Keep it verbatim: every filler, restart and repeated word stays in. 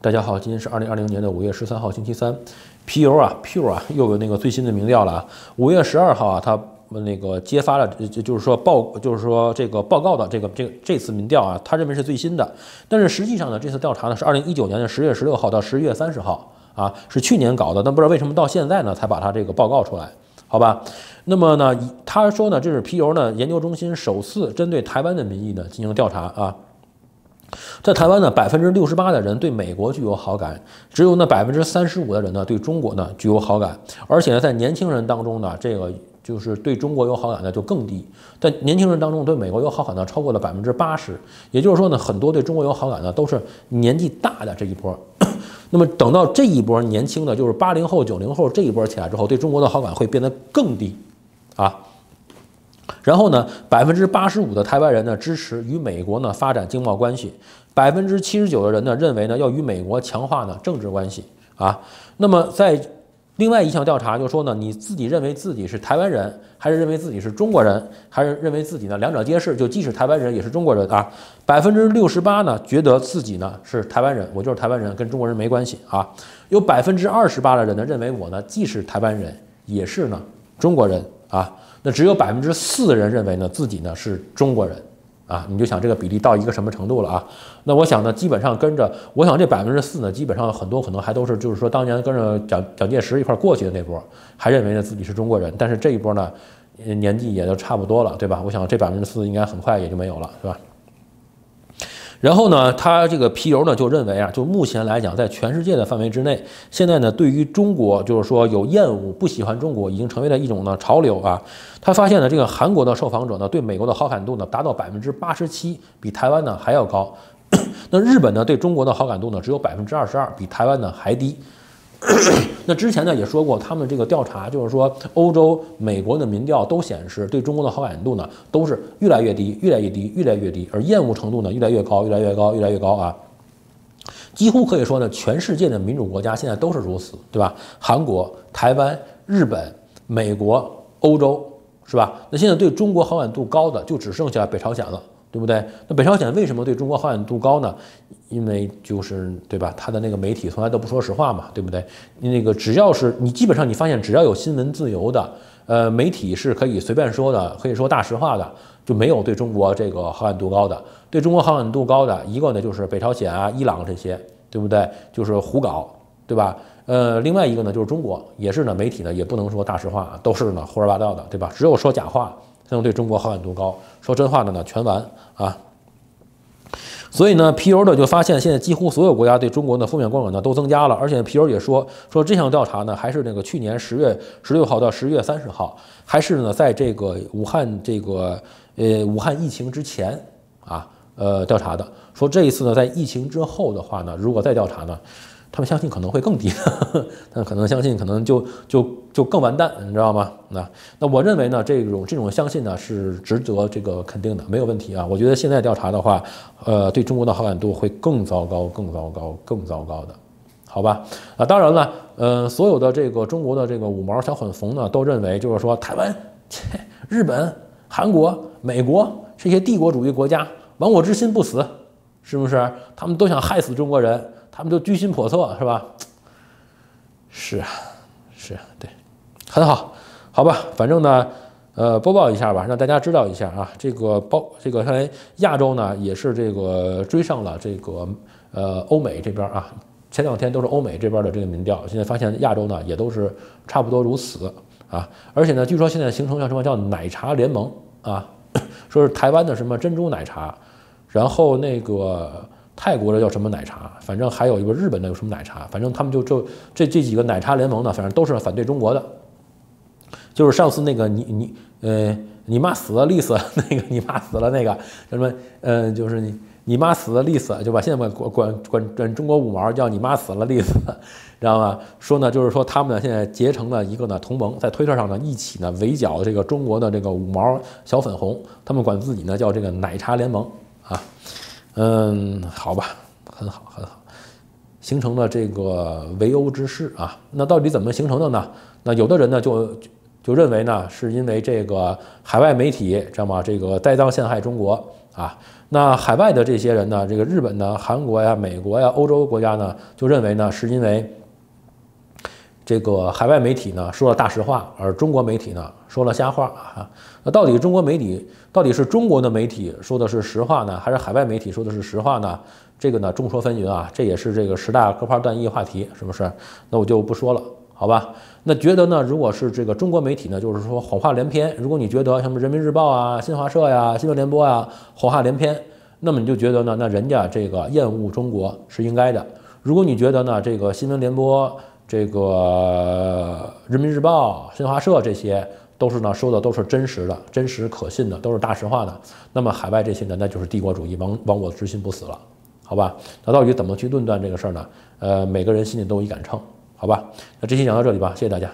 大家好，今天是二零二零年的五月十三号，星期三。P U 啊 ，P U 啊，又有那个最新的民调了啊。五月十二号啊，他那个揭发了，就是说报，就是说这个报告的这个这个这次民调啊，他认为是最新的，但是实际上呢，这次调查呢是二零一九年的十月十六号到十一月三十号啊，是去年搞的，但不知道为什么到现在呢才把他这个报告出来。 好吧，那么呢，他说呢，这是 P U 呢研究中心首次针对台湾的民意呢进行调查啊。在台湾呢，百分之六十八的人对美国具有好感，只有呢百分之三十五的人呢对中国呢具有好感，而且呢，在年轻人当中呢，这个就是对中国有好感的就更低。在年轻人当中，对美国有好感呢超过了百分之八十，也就是说呢，很多对中国有好感呢都是年纪大的这一波。 那么等到这一波年轻的，就是八零后、九零后这一波起来之后，对中国的好感会变得更低，啊。然后呢，百分之八十五的台湾人呢支持与美国呢发展经贸关系，百分之七十九的人呢认为呢要与美国强化呢政治关系啊。那么在另外一项调查就说呢，你自己认为自己是台湾人，还是认为自己是中国人，还是认为自己呢两者皆是，就既是台湾人也是中国人啊。 百分之六十八呢，觉得自己呢是台湾人，我就是台湾人，跟中国人没关系啊。有百分之二十八的人呢，认为我呢既是台湾人，也是呢中国人啊。那只有百分之四的人认为呢自己呢是中国人啊。你就想这个比例到一个什么程度了啊？那我想呢，基本上跟着，我想这百分之四呢，基本上很多可能还都是就是说当年跟着蒋蒋介石一块过去的那波，还认为呢自己是中国人，但是这一波呢，年纪也就差不多了，对吧？我想这百分之四应该很快也就没有了，是吧？ 然后呢，他这个P U呢就认为啊，就目前来讲，在全世界的范围之内，现在呢对于中国就是说有厌恶、不喜欢中国，已经成为了一种呢潮流啊。他发现呢，这个韩国的受访者呢对美国的好感度呢达到百分之八十七，比台湾呢还要高。那日本呢对中国的好感度呢只有百分之二十二，比台湾呢还低。那之前呢也说过，他们这个调查就是说，欧洲、美国的民调都显示，对中国的好感度呢都是越来越低、越来越低、越来越低，而厌恶程度呢越来越高、越来越高、越来越高啊！几乎可以说呢，全世界的民主国家现在都是如此，对吧？韩国、台湾、日本、美国、欧洲，是吧？那现在对中国好感度高的就只剩下北朝鲜了。 对不对？那北朝鲜为什么对中国好感度高呢？因为就是对吧？他的那个媒体从来都不说实话嘛，对不对？你那个只要是你基本上你发现只要有新闻自由的，呃，媒体是可以随便说的，可以说大实话的，就没有对中国这个好感度高的。对中国好感度高的一个呢就是北朝鲜啊、伊朗这些，对不对？就是胡搞，对吧？呃，另外一个呢就是中国，也是呢媒体呢也不能说大实话，都是呢胡说八道的，对吧？只有说假话。 才能对中国好感度高，说真话的呢全完啊。所以呢 ，P U 的就发现现在几乎所有国家对中国的负面观感呢都增加了，而且 P U 也说说这项调查呢还是那个去年十月十六号到十月三十号，还是呢在这个武汉这个呃武汉疫情之前啊呃调查的，说这一次呢在疫情之后的话呢，如果再调查呢。 他们相信可能会更低，但可能相信可能就就就更完蛋，你知道吗？那那我认为呢，这种这种相信呢是值得这个肯定的，没有问题啊。我觉得现在调查的话，呃，对中国的好感度会更糟糕、更糟糕、更糟糕的，好吧？啊，当然了，呃，所有的这个中国的这个五毛小粉红呢，都认为就是说台湾、日本、韩国、美国这些帝国主义国家，亡我之心不死，是不是？他们都想害死中国人。 他们都居心叵测，是吧？是啊，是啊，对，很好，好吧，反正呢，呃，播报一下吧，让大家知道一下啊。这个包，这个看来亚洲呢也是这个追上了这个呃欧美这边啊。前两天都是欧美这边的这个民调，现在发现亚洲呢也都是差不多如此啊。而且呢，据说现在形成叫什么叫奶茶联盟啊，说是台湾的什么珍珠奶茶，然后那个。 泰国的叫什么奶茶？反正还有一个日本的有什么奶茶？反正他们就就这这几个奶茶联盟呢，反正都是反对中国的。就是上次那个你你呃你妈死了丽死那个你妈死了那个叫什么呃就是你你妈死了丽死就把现在管管管管中国五毛叫你妈死了丽死，知道吗？说呢就是说他们呢现在结成了一个呢同盟，在推特上呢一起呢围剿这个中国的这个五毛小粉红，他们管自己呢叫这个奶茶联盟啊。 嗯，好吧，很好，很好，形成了这个围殴之势啊。那到底怎么形成的呢？那有的人呢就就认为呢，是因为这个海外媒体，知道吗？这个栽赃陷害中国啊。那海外的这些人呢，这个日本呢、韩国呀、美国呀、欧洲国家呢，就认为呢，是因为这个海外媒体呢说了大实话，而中国媒体呢说了瞎话啊。那到底中国媒体到底是中国的媒体说的是实话呢，还是海外媒体说的是实话呢？ 这个呢，众说纷纭啊，这也是这个十大割袍断义话题，是不是？那我就不说了，好吧？那觉得呢，如果是这个中国媒体呢，就是说谎话连篇。如果你觉得什么人民日报啊、新华社呀、啊、新闻联播啊谎话连篇，那么你就觉得呢，那人家这个厌恶中国是应该的。如果你觉得呢，这个新闻联播、这个人民日报、新华社这些都是呢说的都是真实的、真实可信的，都是大实话的，那么海外这些呢，那就是帝国主义亡亡我之心不死了。 好吧，那到底怎么去论断这个事儿呢？呃，每个人心里都有一杆秤，好吧。那这期讲到这里吧，谢谢大家。